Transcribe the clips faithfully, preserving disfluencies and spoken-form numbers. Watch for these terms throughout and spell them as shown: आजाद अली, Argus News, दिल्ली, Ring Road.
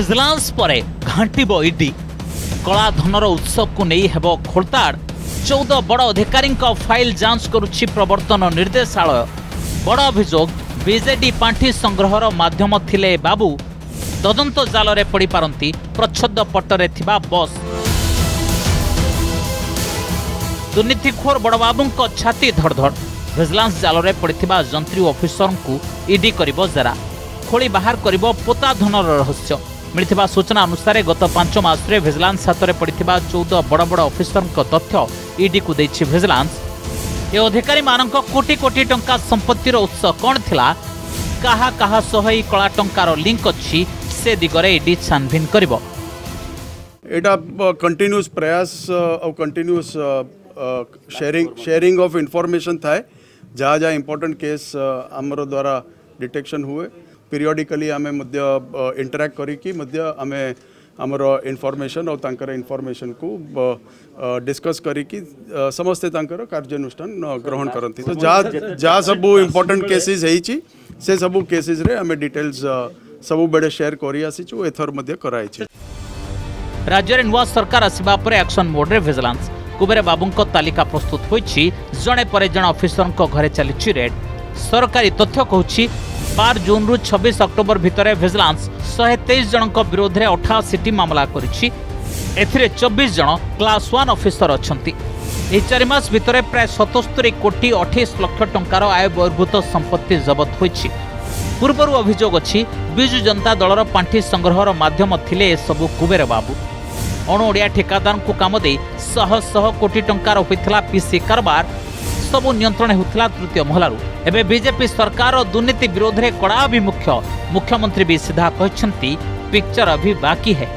Vigilance ପରେ ଘାଣ୍ଟିବ ED. କଳାଧନର ଉତ୍ସକୁ ନେଇ ହେବ ଖୋଳତାଡ଼। ଚଉଦ ବଡ଼ ଅଧିକାରୀଙ୍କ ଫାଇଲ୍ ଯାଞ୍ଚ କରୁଛି ପ୍ରବର୍ତ୍ତନ ନିର୍ଦ୍ଦେଶାଳୟ। ବଡ଼ ଅଭିଯୋଗ, ବିଜେଡି ପାଣ୍ଠି ସଂଗ୍ରହର ମାଧ୍ୟମ ଥିଲେ ବାବୁ। ତଦନ୍ତ ଜାଲରେ ପଡ଼ିପାରନ୍ତି ପ୍ରଚ୍ଛଦ ପଟରେ ଥିବା ବସ୍। ଦୁର୍ନୀତିଖୋର ବଡ଼ବାବୁଙ୍କ ଛାତି ଧଡ଼ଧଡ଼। ଭିଜିଲାନ୍ସ ଜାଲରେ ପଡ଼ିଥିବା ଯନ୍ତ୍ରୀ ଅଫିସରଙ୍କୁ ଇଡି କରିବ ଜେରା। खोली बाहर करिब पोता धनर रहस्य। मिलिथिबा सूचना अनुसार गत पांच मास रे विजिलेंस हाथ में पड़ी चौदह बड़ बड़ अफिसर तथ्य ईडी को देछि विजिलेंस। ये अधिकारी मानक कोटी कोटी टंका संपत्तिर उत्स कौन थिला, कहा कहा सोहई कला टंकार लिंक अछि, से दिगरे ईडी छानबीन करिबो। एटा कंटिन्यूस प्रयास और continuous sharing sharing of information थाए। जहाँ जहाँ इंपोर्टेंट केस आमरो द्वारा डिटेक्शन हुए पीरियडिकली आमे मध्य इंटरैक्ट करिकी मध्य आमे हमरो इनफॉरमेशन और तांकर इनफॉरमेशन को डिस्कस करिकी समस्त तांकर कार्यानुष्ठान ग्रहण करंती। तो जा जा सब इंपोर्टेंट केसेस हेची से सब केसेस रे आमे डिटेल्स सब बड़े शेयर करी आसीचु। एथर मध्य कराई छी। राज्य रे नवा सरकार आसीबा पर एक्शन मोड रे विजिलेंस। कुबेर बाबू को तालिका प्रस्तुत होई छी। जणे परे जण ऑफिसर को घरे चली छी रेड। सरकारी तथ्य कहूची बार जून रु छब्बीस अक्टोबर भितर विजिलेंस शहे तेईस जनक विरोध में अठासी मामला करिछि। एथिरे चौबीस जन क्लास वन अफिसर अछंती। एहि चार मास भितर प्राय सतहत्तर कोटी अठाईस लाख टंकार आय बहिर्भूत संपत्ति जबत होइछि। पूर्वरु अभियोग अछि बिजु जनता दलर पांठी संग्रहर माध्यम थिले सबु कुबेर बाबू। अणओडिया ठेकादारंकु काम देई शह शह कोटी टंकार होइथिला पीसी कारबार। सबु नियंत्रण होइथिला तृतीय महलारु। एबे बीजेपी सरकार और दुर्नीति विरोध रे कड़ा अभिमुख्य। मुख्यमंत्री भी सीधा कहछंती पिक्चर अभी बाकी है।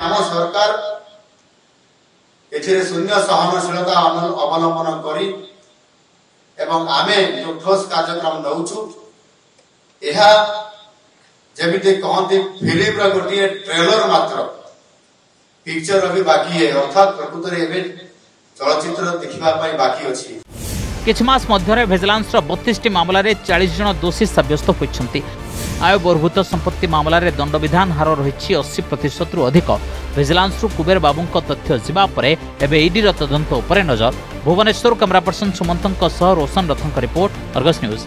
आम सरकार एथिरे शून्य सहनशीलता अवलंबन करी एवं आमे जो ठोस कार्यक्रम नउछु एहा जेबिते कहंती फिल्म रा गोटिए ट्रेलर मात्र, पिक्चर अभी बाकी है। अर्थात प्रकृत रे एबे चलचित्र देखिबा पई बाकी अछि। किछ मास मध्यरे विजिलेंस बत्तीस मामलें चालीस जन दोषी सब्यस्त होती। आय बहिर्भूत संपत्ति मामलें दंडविधान हार रही अस्सी प्रतिशत रु अधिक। विजिलेंस कुबेर बाबू तथ्य जावापर एवं ईडी तदंत उपर नजर। भुवनेश्वर कैमरा पर्सन सुमंत रोशन रथों रिपोर्ट, अर्गस न्यूज।